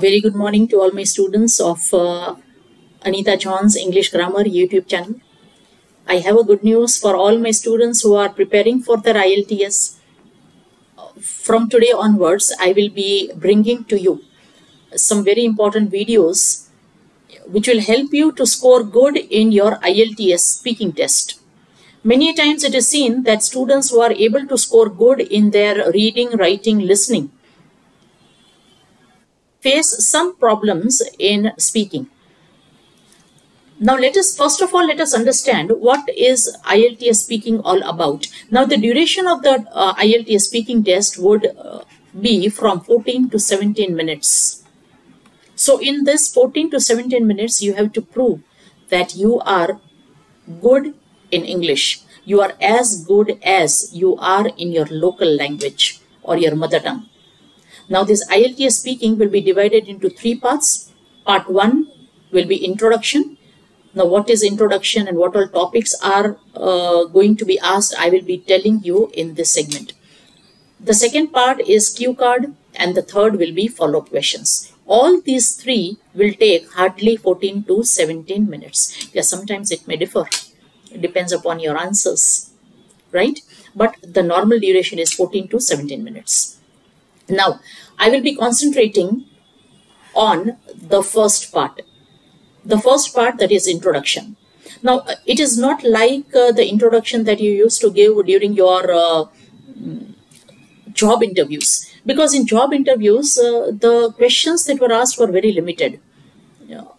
very good morning to all my students of Anita John's English Grammar YouTube channel. I have a good news for all my students who are preparing for their IELTS. From today onwards, I will be bringing to you some very important videos which will help you to score good in your IELTS speaking test. Many times it is seen that students who are able to score good in their reading, writing, listening face some problems in speaking. Now let us understand what is IELTS speaking all about. Now the duration of the IELTS speaking test would be from 14 to 17 minutes. So in this 14 to 17 minutes you have to prove that you are good in English. You are as good as you are in your local language or your mother tongue. Now this IELTS speaking will be divided into three parts. Part 1 will be introduction. Now what is introduction and what all topics are going to be asked, I will be telling you in this segment. The second part is cue card and the third will be follow-up questions. All these three will take hardly 14 to 17 minutes. Yeah, sometimes it may differ. It depends upon your answers, right? But the normal duration is 14 to 17 minutes. Now, I will be concentrating on the first part. The first part, that is introduction. Now, it is not like the introduction that you used to give during your job interviews. Because in job interviews, the questions that were asked were very limited. You know,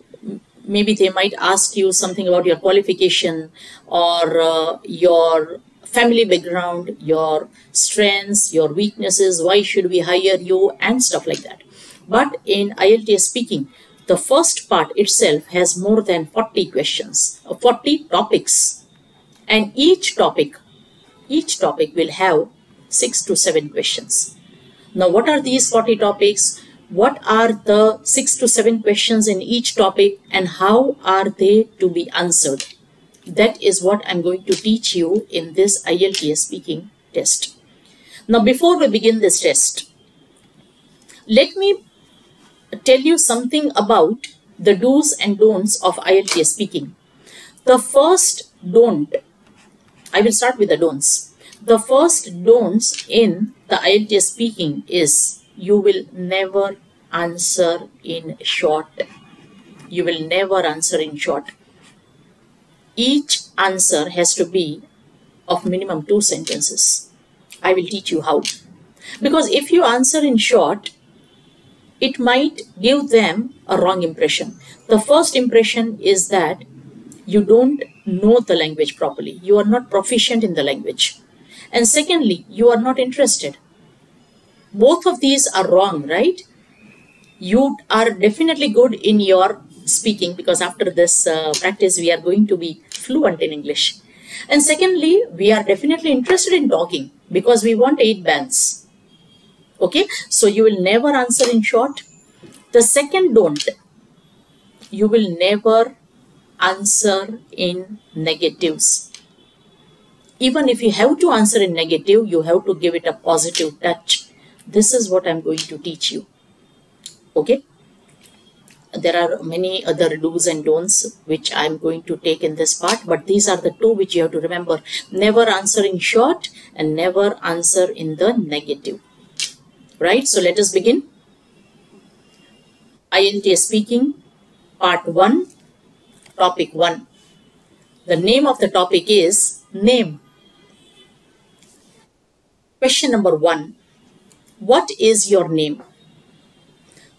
maybe they might ask you something about your qualification or your family background, your strengths, your weaknesses, why should we hire you and stuff like that. But in IELTS speaking, the first part itself has more than 40 questions, 40 topics. And each topic will have 6 to 7 questions. Now, what are these 40 topics? What are the 6 to 7 questions in each topic and how are they to be answered? That is what I'm going to teach you in this IELTS speaking test. Now, before we begin this test, let me tell you something about the do's and don'ts of IELTS speaking. The first don't, I will start with the don'ts. The first don'ts in the IELTS speaking is you will never answer in short. You will never answer in short. Each answer has to be of minimum 2 sentences. I will teach you how. Because if you answer in short, it might give them a wrong impression. The first impression is that you don't know the language properly. You are not proficient in the language. And secondly, you are not interested. Both of these are wrong, right? You are definitely good in your speaking because after this practice we are going to be fluent in English. And secondly, we are definitely interested in talking because we want 8 bands. Okay, so you will never answer in short. The second don't, you will never answer in negatives. Even if you have to answer in negative, you have to give it a positive touch. This is what I'm going to teach you. Okay. There are many other do's and don'ts which I am going to take in this part, but these are the two which you have to remember. Never answer in short and never answer in the negative. Right? So let us begin. IELTS speaking, part 1, topic 1. The name of the topic is name. Question number 1. What is your name?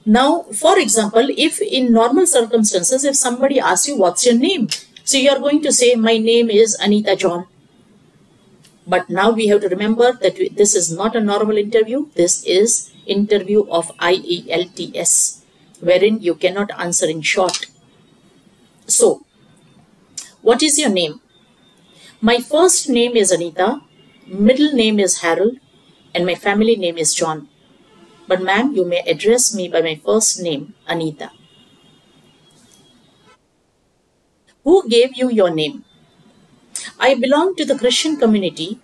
Now, for example, if in normal circumstances, if somebody asks you, what's your name? So you are going to say, my name is Anita John. But now we have to remember that this is not a normal interview. This is interview of IELTS, wherein you cannot answer in short. So, what is your name? My first name is Anita, middle name is Harold, and my family name is John. But ma'am, you may address me by my first name, Anita. Who gave you your name? I belong to the Christian community,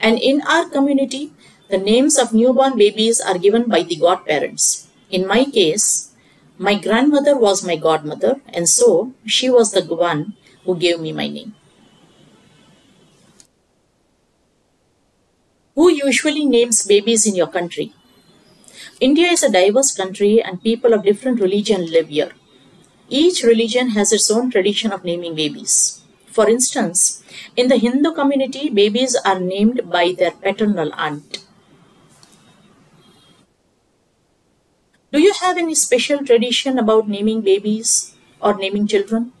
and in our community, the names of newborn babies are given by the godparents. In my case, My grandmother was my godmother, and so she was the one who gave me my name. Who usually names babies in your country? India is a diverse country and people of different religions live here. Each religion has its own tradition of naming babies. For instance, in the Hindu community, babies are named by their paternal aunt. Do you have any special tradition about naming babies or naming children?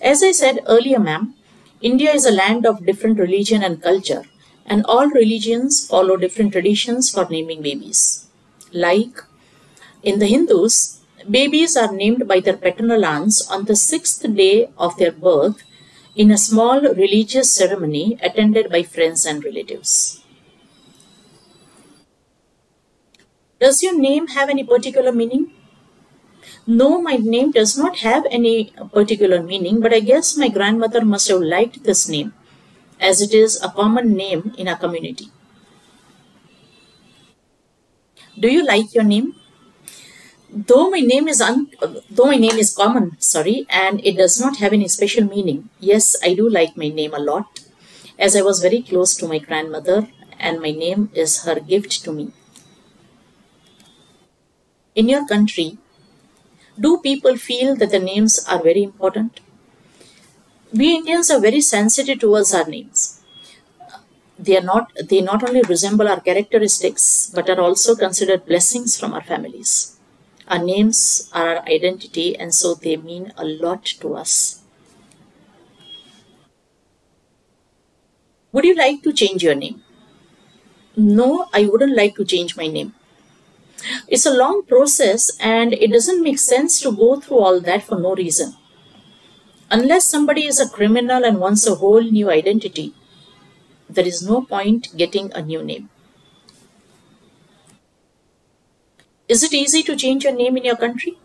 As I said earlier, ma'am, India is a land of different religion and culture, and all religions follow different traditions for naming babies. Like in the Hindus, babies are named by their paternal aunts on the 6th day of their birth in a small religious ceremony attended by friends and relatives. Does your name have any particular meaning? No, my name does not have any particular meaning, but I guess my grandmother must have liked this name, as it is a common name in our community. Do you like your name? Though my name is common, and it does not have any special meaning, yes, I do like my name a lot, as I was very close to my grandmother and my name is her gift to me. In your country, do people feel that the names are very important? We Indians are very sensitive towards our names. They not only resemble our characteristics, but are also considered blessings from our families. Our names are our identity, and so they mean a lot to us. Would you like to change your name? No, I wouldn't like to change my name. It's a long process, and it doesn't make sense to go through all that for no reason. Unless somebody is a criminal and wants a whole new identity, there is no point getting a new name. Is it easy to change your name in your country?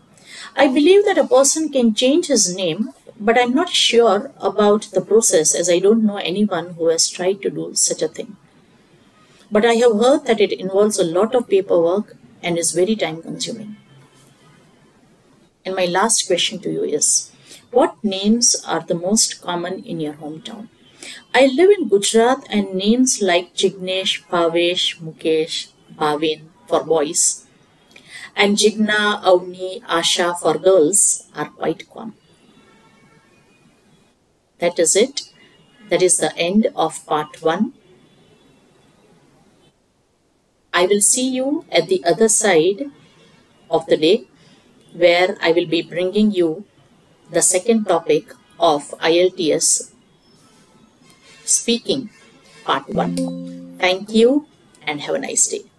I believe that a person can change his name, but I'm not sure about the process, as I don't know anyone who has tried to do such a thing. But I have heard that it involves a lot of paperwork and is very time consuming. And my last question to you is, what names are the most common in your hometown? I live in Gujarat, and names like Jignesh, Pavesh, Mukesh, Bhavin for boys, and Jigna, Avni, Asha for girls are quite common. That is it. That is the end of part 1. I will see you at the other side of the day, where I will be bringing you the second topic of IELTS Speaking Part 1. Thank you and have a nice day.